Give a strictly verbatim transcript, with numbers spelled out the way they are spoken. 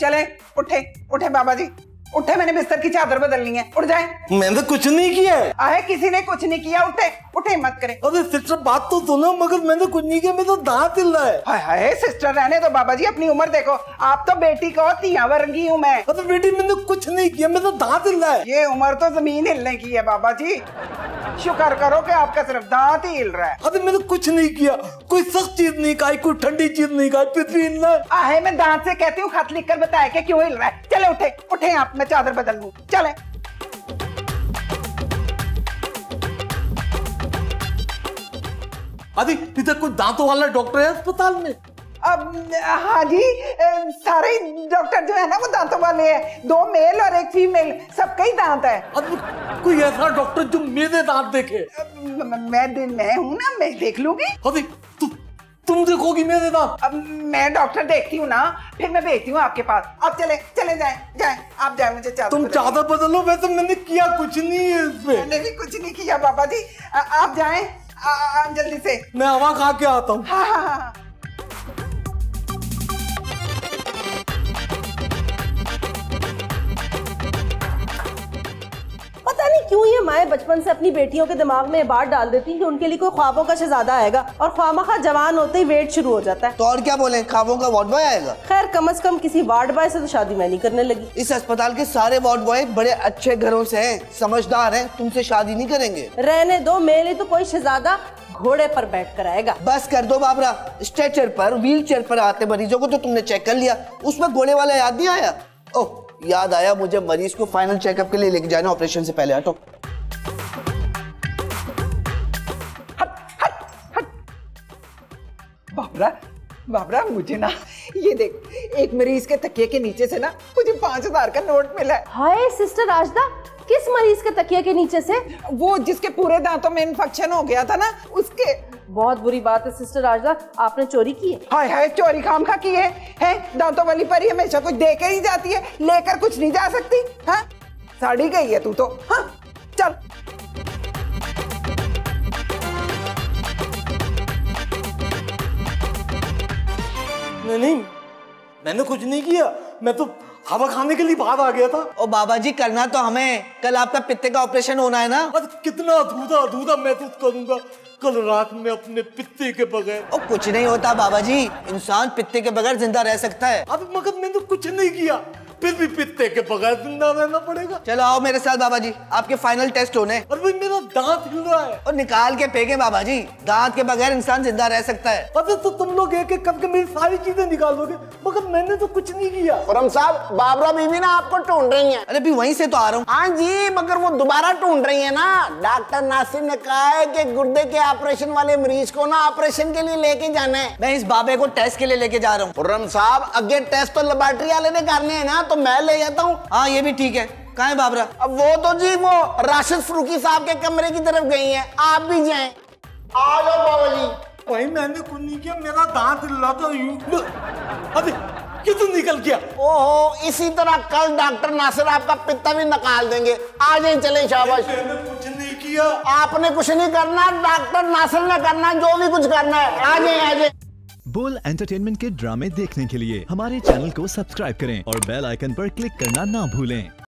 चले उठे उठे बाबा जी उठे, मैंने बिस्तर की चादर बदलनी है, उठ जाए। मैंने तो कुछ नहीं किया है। आए किसी ने कुछ नहीं किया, उठे उठे मत करे। अरे सिस्टर बात तो सुनो, मगर मैंने कुछ नहीं किया, मेरे तो दांत हिल रहा है। हाय हाय सिस्टर रहने दो, बाबा जी अपनी उम्र देखो, आप तो बेटी को तिया वर्गी हूँ मैं। अरे बेटी मैंने कुछ नहीं किया, मेरे तो दांत हिल रहा है। ये उम्र तो जमीन हिलने की है बाबा जी, शुक्र करो कि आपका सिर्फ दांत ही हिल रहा है। अरे मैंने कुछ नहीं किया, कोई सख्त चीज नहीं खाई, कोई ठंडी चीज नहीं खाई, फिर भी हिल रहा है। आहे मैं दांत से कहती हूँ, खत लिख कर बताया कि क्यों हिल रहा है। चले उठे उठे, आप मैं चादर बदल लूं, चले। अरे इधर कोई दांतों वाला डॉक्टर है अस्पताल में? अब हाँ जी, सारे डॉक्टर जो है ना वो दांतों वाले हैं, दो मेल और एक फीमेल, सबका ही दांत है। अब कोई ऐसा डॉक्टर जो मेरे दांत देखे? मैं मैं हूँ ना, मैं देख लूंगी। अरे तु, तुम देखोगी मेरे दांत? अब मैं डॉक्टर देखती हूँ ना, फिर मैं भेजती हूँ आपके पास। आप चले चले जाए जाए आप जाए, मुझे चादर तुम चादर बदलो। वैसे मैंने किया कुछ नहीं है, मैंने भी कुछ नहीं किया बाबा जी, आप जाए जल्दी से, मैं हवा खा के आता हूँ। हाँ हाँ हाँ क्यों ये माएँ बचपन से अपनी बेटियों के दिमाग में बात डाल देती हैं कि उनके लिए कोई ख्वाबों का शहजादा आएगा और ख्वामाखा जवान होते ही वेट शुरू हो जाता है। तो और क्या बोले, ख्वाबों का वार्ड बॉय आएगा। खैर कम से कम किसी वार्ड बॉय से तो शादी मैं नहीं करने लगी। इस अस्पताल के सारे वार्ड बॉय बड़े अच्छे घरों से हैं, समझदार हैं, तुमसे शादी नहीं करेंगे। रहने दो, मेरे लिए तो कोई शहजादा घोड़े पर बैठ कर आएगा। बस कर दो बाबरा, स्ट्रेचर पर व्हील चेयर पर आते मरीजों को तो तुमने चेक कर लिया, उसमें घोड़े वाला याद नहीं आया? ओह याद आया, मुझे मरीज को फाइनल चेकअप के लिए लेके जाना, ऑपरेशन से पहले। हटो हट हट हट। बाबरा बाबरा मुझे ना ये देख, एक मरीज के तकिए के नीचे से ना मुझे पांच हजार का नोट मिला है। हाय सिस्टर आजदा, किस मरीज के तकिए के नीचे से? वो जिसके पूरे दांतों में इन्फेक्शन हो गया था ना उसके। बहुत बुरी बात है सिस्टर आजदा, आपने चोरी की है। हाय हाय चोरी खाम खा की है, है? दांतों वाली परी हमेशा कुछ दे के ही जाती है, लेकर कुछ नहीं जा सकती। हाँ साड़ी गई है तू तो। हाँ चल नहीं, नहीं मैंने कुछ नहीं किया, मैं तो हवा खाने के लिए बाहर आ गया था। ओ बाबा जी करना तो हमें, कल आपका पित्ते का ऑपरेशन होना है ना। और कितना अधूरा अधूरा महसूस करूंगा कल रात में अपने पित्ते के बगैर। ओ कुछ नहीं होता बाबा जी, इंसान पित्ते के बगैर जिंदा रह सकता है। अब मगर मैंने तो कुछ नहीं किया, फिर भी पित्ते के बगैर जिंदा रहना पड़ेगा। चलो आओ मेरे साथ बाबा जी, आपके फाइनल टेस्ट होने। और भाई मेरा दांत हिल रहा है। और निकाल के फेंके बाबा जी, दांत के बगैर इंसान जिंदा रह सकता है। अरे तो तुम लोग एक एक करके मेरी सारी चीजें निकालोगे, मगर मैंने तो कुछ नहीं किया। खुरम साहब बाबरा बीवी ना आपको ढूंढ रही है। अरे भी वहीं से तो आ रहा हूँ। हाँ जी मगर वो दोबारा ढूंढ रही है ना, डॉक्टर नासिर ने कहा है की गुर्दे के ऑपरेशन वाले मरीज को ना ऑपरेशन के लिए लेके जाना है। मैं इस बाबे को टेस्ट के लिए लेके जा रहा हूँ। खुरम साहब अगे टेस्ट तो लेबोरेटरी वाले ने करने है ना, तो मैं ले जाता हूँ। हाँ ये भी ठीक है। कहाँ है बाबरा? अब वो तो जी वो राशिद फरूकी साहब के कमरे की तरफ गई हैं, आप भी जाएं। आ जाओ बाबा जी। भाई मैंने कुछ नहीं किया, मेरा दांत हिल रहा था यूं। अबे कितने निकल गया। ओहो इसी तरह कल डॉक्टर नासिर आपका पित्ता भी निकाल देंगे। आ जाए चले, शाबाश। मैंने कुछ नहीं किया। आपने कुछ नहीं करना, डॉक्टर नासिर ने करना जो भी कुछ करना है। आ जाए आ जाए। बोल एंटरटेनमेंट के ड्रामे देखने के लिए हमारे चैनल को सब्सक्राइब करें और बेल आइकन पर क्लिक करना ना भूलें।